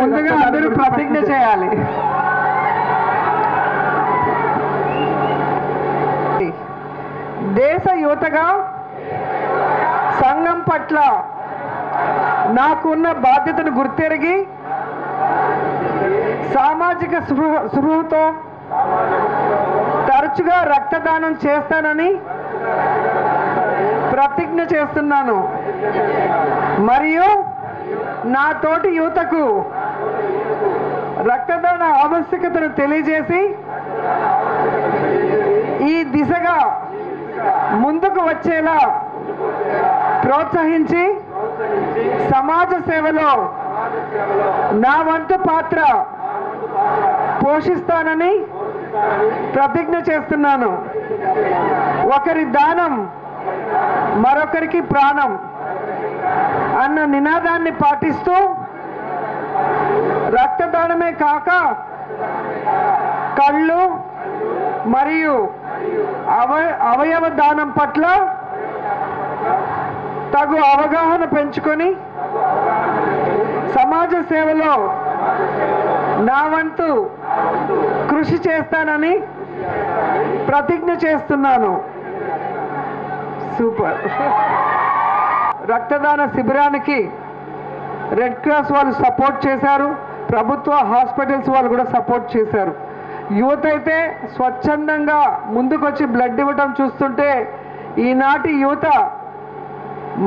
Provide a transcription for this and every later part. ముందుగా అందరూ ప్రతిజ్ఞ చేయాలి. దేశ యువతగా సంఘం పట్ల నాకున్న బాధ్యతను గుర్తెరిగి సామాజిక స్పృహతో తరచుగా రక్తదానం చేస్తానని ప్రతిజ్ఞ చేస్తున్నాను. మరియు నా తోటి యువతకు రక్తదాన ఆవశ్యకతను తెలియజేసి ఈ దిశగా ముందుకు వచ్చేలా ప్రోత్సహించి సమాజ సేవలో నా వంతు పాత్ర పోషిస్తానని ప్రతిజ్ఞ చేస్తున్నాను. ఒకరి దానం మరొకరికి ప్రాణం అన్న నినాదాన్ని పాటిస్తూ రక్తదానమే కాక కళ్ళు మరియు అవయవ దానం పట్ల తగు అవగాహన పెంచుకొని సమాజ సేవలో నా వంతు కృషి చేస్తానని ప్రతిజ్ఞ చేస్తున్నాను. సూపర్. రక్తదాన శిబిరానికి రెడ్ క్రాస్ వాళ్ళు సపోర్ట్ చేశారు, ప్రభుత్వ హాస్పిటల్స్ వాళ్ళు కూడా సపోర్ట్ చేశారు. యువత అయితే స్వచ్ఛందంగా ముందుకొచ్చి బ్లడ్ ఇవ్వటం చూస్తుంటే ఈనాటి యువత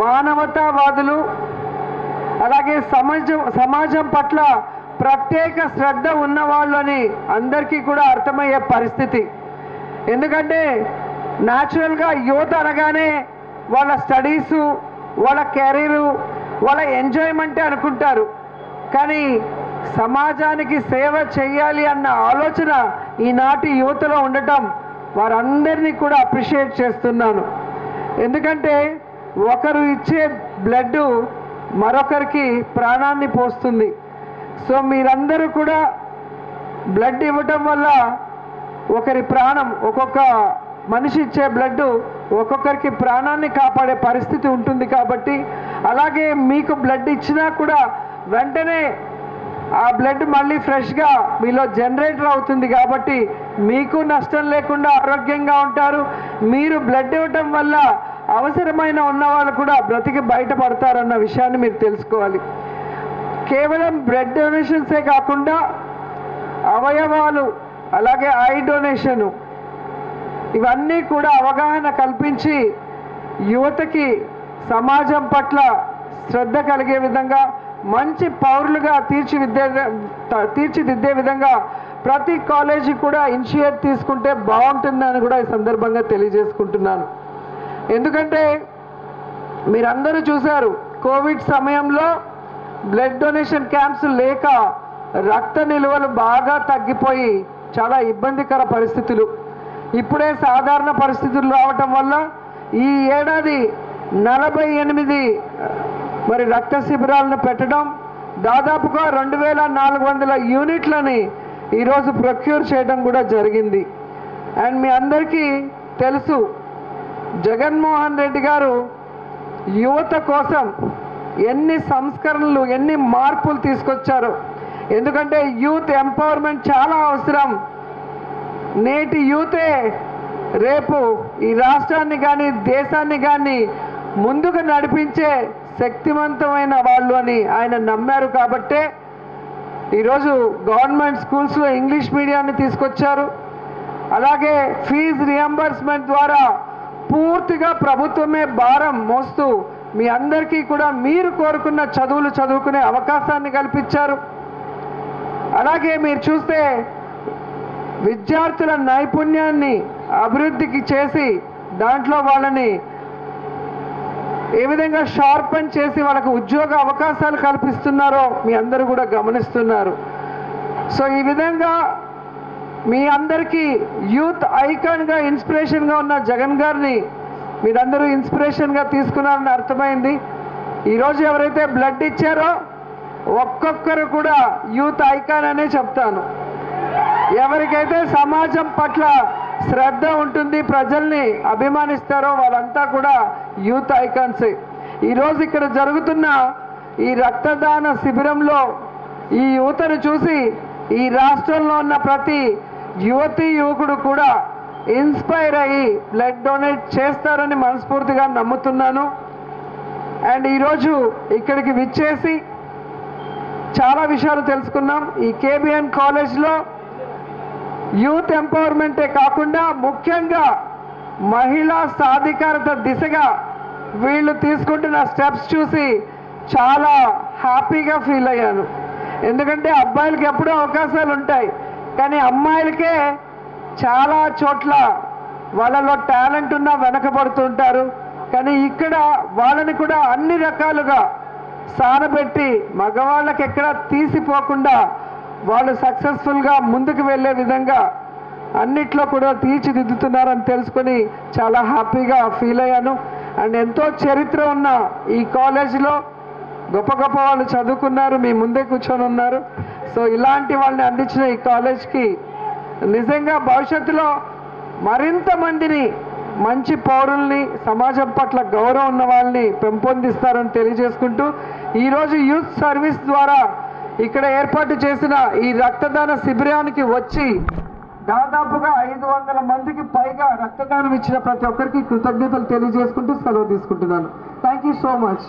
మానవతావాదులు, అలాగే సమాజం పట్ల ప్రత్యేక శ్రద్ధ ఉన్నవాళ్ళు అని అందరికీ కూడా అర్థమయ్యే పరిస్థితి. ఎందుకంటే న్యాచురల్గా యువత అనగానే వాళ్ళ స్టడీసు, వాళ్ళ కెరీరు, వాళ్ళ ఎంజాయ్మెంటే అనుకుంటారు. కానీ సమాజానికి సేవ చేయాలి అన్న ఆలోచన ఈనాటి యువతలో ఉండటం వారందరినీ కూడా అప్రిషియేట్ చేస్తున్నాను. ఎందుకంటే ఒకరు ఇచ్చే బ్లడ్ మరొకరికి ప్రాణాన్ని పోస్తుంది. సో మీరందరూ కూడా బ్లడ్ ఇవ్వటం వల్ల ఒకరి ప్రాణం, ఒక్కొక్క మనిషి ఇచ్చే బ్లడ్ ఒక్కొక్కరికి ప్రాణాన్ని కాపాడే పరిస్థితి ఉంటుంది. కాబట్టి అలాగే మీకు బ్లడ్ ఇచ్చినా కూడా వెంటనే ఆ బ్లడ్ మళ్ళీ ఫ్రెష్గా మీలో జనరేటర్ అవుతుంది. కాబట్టి మీకు నష్టం లేకుండా ఆరోగ్యంగా ఉంటారు. మీరు బ్లడ్ ఇవ్వటం వల్ల అవసరమైన ఉన్నవాళ్ళు కూడా బ్రతికి బయటపడతారన్న విషయాన్ని మీరు తెలుసుకోవాలి. కేవలం బ్లడ్ డొనేషన్సే కాకుండా అవయవాలు, అలాగే ఐ డొనేషను, ఇవన్నీ కూడా అవగాహన కల్పించి యువతకి సమాజం పట్ల శ్రద్ధ కలిగే విధంగా మంచి పౌరులుగా తీర్చిదిద్దే విధంగా ప్రతి కాలేజీ కూడా ఇనిషియేట్ తీసుకుంటే బాగుంటుందని కూడా ఈ సందర్భంగా తెలియజేసుకుంటున్నాను. ఎందుకంటే మీరందరూ చూశారు, కోవిడ్ సమయంలో బ్లడ్ డొనేషన్ క్యాంప్స్ లేక రక్త నిల్వలు బాగా తగ్గిపోయి చాలా ఇబ్బందికర పరిస్థితులు. ఇప్పుడే సాధారణ పరిస్థితులు రావటం వల్ల ఈ ఏడాది 48 మరి రక్త శిబిరాలను పెట్టడం, దాదాపుగా 2400 యూనిట్లని ఈరోజు ప్రొక్యూర్ చేయడం కూడా జరిగింది. అండ్ మీ అందరికీ తెలుసు, జగన్మోహన్ రెడ్డి గారు యువత కోసం ఎన్ని సంస్కరణలు, ఎన్ని మార్పులు తీసుకొచ్చారు. ఎందుకంటే యూత్ ఎంపవర్మెంట్ చాలా అవసరం. నేటి యూతే రేపు ఈ రాష్ట్రాన్ని కానీ దేశాన్ని కానీ ముందుకు నడిపించే శక్తివంతమైన వాళ్ళు అని ఆయన నమ్మారు. కాబట్టే ఈరోజు గవర్నమెంట్ స్కూల్స్లో ఇంగ్లీష్ మీడియాన్ని తీసుకొచ్చారు. అలాగే ఫీజు రియంబర్స్మెంట్ ద్వారా పూర్తిగా ప్రభుత్వమే భారం మోస్తూ మీ అందరికీ కూడా మీరు కోరుకున్న చదువులు చదువుకునే అవకాశాన్ని కల్పించారు. అలాగే మీరు చూస్తే విద్యార్థుల నైపుణ్యాన్ని అభివృద్ధికి చేసి దాంట్లో వాళ్ళని ఏ విధంగా షార్పన్ చేసి వాళ్ళకు ఉద్యోగ అవకాశాలు కల్పిస్తున్నారో మీ అందరూ కూడా గమనిస్తున్నారు. సో ఈ విధంగా మీ అందరికీ యూత్ ఐకాన్గా, ఇన్స్పిరేషన్గా ఉన్న జగన్ గారిని మీరందరూ ఇన్స్పిరేషన్గా తీసుకున్నారని అర్థమైంది. ఈరోజు ఎవరైతే బ్లడ్ ఇచ్చారో ఒక్కొక్కరు కూడా యూత్ ఐకాన్ అనే చెప్తాను. ఎవరికైతే సమాజం పట్ల శ్రద్ధ ఉంటుంది, ప్రజల్ని అభిమానిస్తారో వాళ్ళంతా కూడా యూత్ ఐకాన్సే. ఈరోజు ఇక్కడ జరుగుతున్న ఈ రక్తదాన శిబిరంలో ఈ యువతను చూసి ఈ రాష్ట్రంలో ఉన్న ప్రతి యువతి యువకుడు కూడా ఇన్స్పైర్ అయ్యి బ్లడ్ డొనేట్ చేస్తారని మనస్ఫూర్తిగా నమ్ముతున్నాను. అండ్ ఈరోజు ఇక్కడికి విచ్చేసి చాలా విషయాలు తెలుసుకున్నాం. ఈ కేబిఎన్ కాలేజ్లో యూత్ ఎంపవర్మెంటే కాకుండా ముఖ్యంగా మహిళా సాధికారత దిశగా వీళ్ళు తీసుకుంటున్న స్టెప్స్ చూసి చాలా హ్యాపీగా ఫీల్ అయ్యాను. ఎందుకంటే అబ్బాయిలకి ఎప్పుడూ అవకాశాలు ఉంటాయి, కానీ అమ్మాయిలకే చాలా చోట్ల వాళ్ళలో టాలెంట్ ఉన్నా వెనకబడుతుంటారు. కానీ ఇక్కడ వాళ్ళని కూడా అన్ని రకాలుగా సానబెట్టి మగవాళ్ళకి ఎక్కడా తీసిపోకుండా వాళ్ళు సక్సెస్ఫుల్గా ముందుకు వెళ్ళే విధంగా అన్నిట్లో కూడా తీర్చిదిద్దుతున్నారని తెలుసుకొని చాలా హ్యాపీగా ఫీల్ అయ్యాను. అండ్ ఎంతో చరిత్ర ఉన్న ఈ కాలేజీలో గొప్ప గొప్ప వాళ్ళు చదువుకున్నారు, మీ ముందే కూర్చొని ఉన్నారు. సో ఇలాంటి వాళ్ళని అందించిన ఈ కాలేజ్కి నిజంగా భవిష్యత్తులో మరింత మందిని మంచి పౌరుల్ని, సమాజం పట్ల గౌరవం ఉన్న వాళ్ళని పెంపొందిస్తారని తెలియజేసుకుంటూ, ఈరోజు యూత్ సర్వీస్ ద్వారా ఇక్కడ ఏర్పాటు చేసిన ఈ రక్తదాన శిబిరానికి వచ్చి దాదాపుగా 500 మందికి పైగా రక్తదానం ఇచ్చిన ప్రతి ఒక్కరికి కృతజ్ఞతలు తెలియజేసుకుంటూ సెలవు తీసుకుంటున్నాను. Thank you so much.